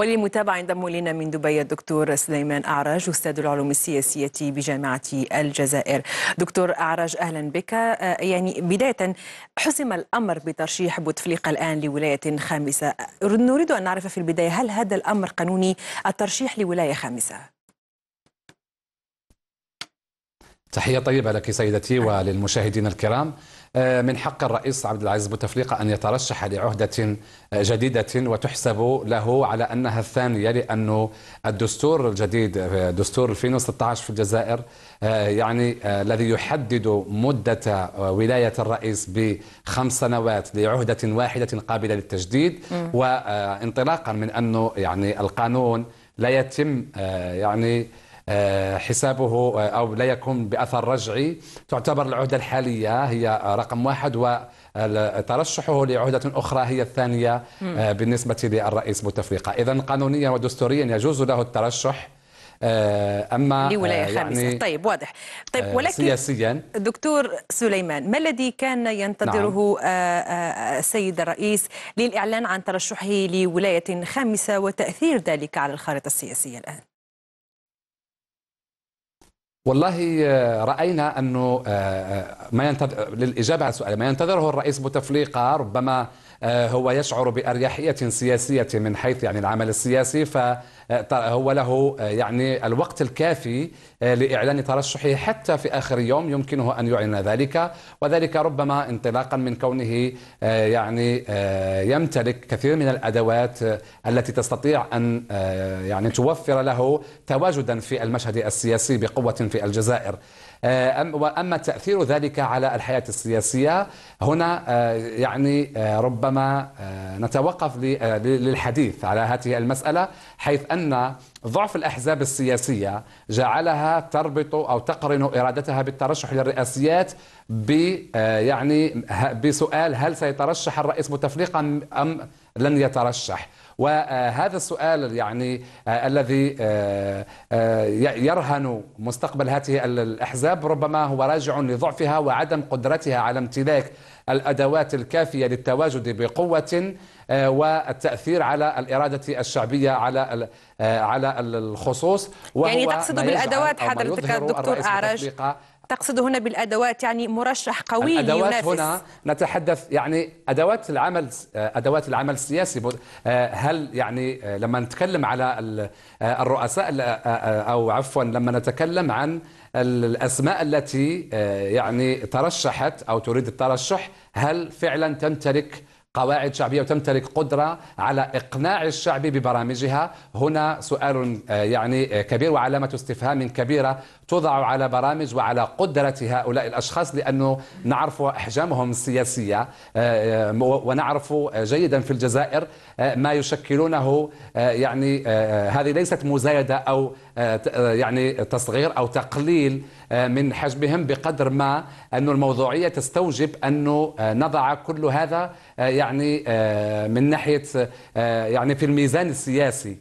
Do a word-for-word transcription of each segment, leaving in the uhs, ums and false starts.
وللمتابعة ينضم لنا من دبي الدكتور سليمان أعراج، أستاذ العلوم السياسية بجامعة الجزائر. دكتور أعراج أهلا بك. يعني بداية، حسم الأمر بترشيح بوتفليقة الآن لولاية خامسة، نريد أن نعرف في البداية، هل هذا الأمر قانوني، الترشيح لولاية خامسة؟ تحية طيبة لك سيدتي وللمشاهدين الكرام. من حق الرئيس عبد العزيز بوتفليقة أن يترشح لعهدة جديدة وتحسب له على أنها الثانية، لأنه الدستور الجديد، دستور ألفين وستة عشر في الجزائر، يعني الذي يحدد مدة ولاية الرئيس بخمس سنوات لعهدة واحدة قابلة للتجديد، وانطلاقا من أنه يعني القانون لا يتم يعني حسابه أو لا يكون بأثر رجعي، تعتبر العهدة الحالية هي رقم واحد، وترشحه لعهدة أخرى هي الثانية بالنسبة للرئيس بوتفليقة. إذن قانونيا ودستوريا يجوز له الترشح، أما لولاية خامسة. يعني طيب، واضح. طيب، ولكن سياسيا دكتور سليمان، ما الذي كان ينتظره السيد نعم. الرئيس للإعلان عن ترشحه لولاية خامسة وتأثير ذلك على الخارطة السياسية الآن؟ والله رأينا أنه ما ينتظر، للإجابة على السؤال، ما ينتظره الرئيس بوتفليقة ربما هو يشعر بأريحية سياسية من حيث يعني العمل السياسي، فهو له يعني الوقت الكافي لإعلان ترشحه، حتى في آخر يوم يمكنه أن يعلن ذلك، وذلك ربما انطلاقا من كونه يعني يمتلك كثير من الأدوات التي تستطيع أن يعني توفر له تواجدا في المشهد السياسي بقوة في الجزائر. وأما تأثير ذلك على الحياة السياسية، هنا يعني ربما نتوقف للحديث على هذه المسألة، حيث أن ضعف الأحزاب السياسية جعلها تربط أو تقرن إرادتها بالترشح للرئاسيات ب يعني بسؤال هل سيترشح الرئيس بوتفليقة أم لن يترشح. وهذا السؤال يعني الذي يرهن مستقبل هذه الأحزاب ربما هو راجع لضعفها وعدم قدرتها على امتلاك الأدوات الكافية للتواجد بقوة والتأثير على الإرادة الشعبية على على الخصوص. يعني تقصد بالأدوات حضرتك دكتور أعراج؟ تقصد هنا بالأدوات يعني مرشح قوي ينافس؟ الأدوات هنا نتحدث يعني أدوات العمل، أدوات العمل السياسي. هل يعني لما نتكلم على الرؤساء أو عفوا لما نتكلم عن الأسماء التي يعني ترشحت أو تريد الترشح، هل فعلا تمتلك قواعد شعبية وتمتلك قدرة على إقناع الشعب ببرامجها؟ هنا سؤال يعني كبير وعلامة استفهام كبيرة توضع على برامج وعلى قدرة هؤلاء الأشخاص، لأنه نعرف أحجامهم السياسية ونعرف جيدا في الجزائر ما يشكلونه. يعني هذه ليست مزايدة أو يعني تصغير أو تقليل من حجمهم، بقدر ما أن الموضوعية تستوجب أنه نضع كل هذا يعني من ناحية يعني في الميزان السياسي.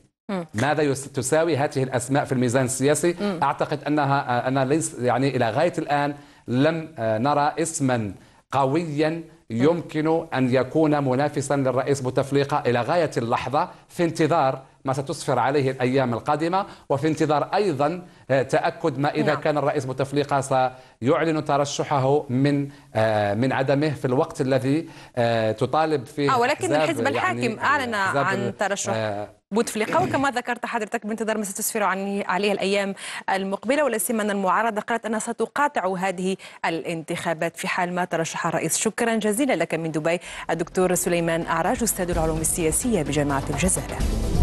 ماذا تساوي هذه الأسماء في الميزان السياسي؟ م. أعتقد أنها أنا ليس يعني إلى غاية الآن لم نرى اسما قويا يمكن أن يكون منافسا للرئيس بوتفليقة إلى غاية اللحظة، في انتظار ما ستصفر عليه الأيام القادمة، وفي انتظار أيضا تأكد ما إذا كان الرئيس بوتفليقة سيعلن ترشحه من من عدمه في الوقت الذي تطالب فيه. آه ولكن الحزب الحاكم يعني أعلن عن ترشح آه بوتفليقة، وكما ذكرت حضرتك بانتظار ما ستسفر عليه الأيام المقبلة، ولا سيما أن المعارضة قالت أنها ستقاطع هذه الانتخابات في حال ما ترشح الرئيس. شكرا جزيلا لك من دبي الدكتور سليمان أعراج، أستاذ العلوم السياسية بجامعة الجزائر.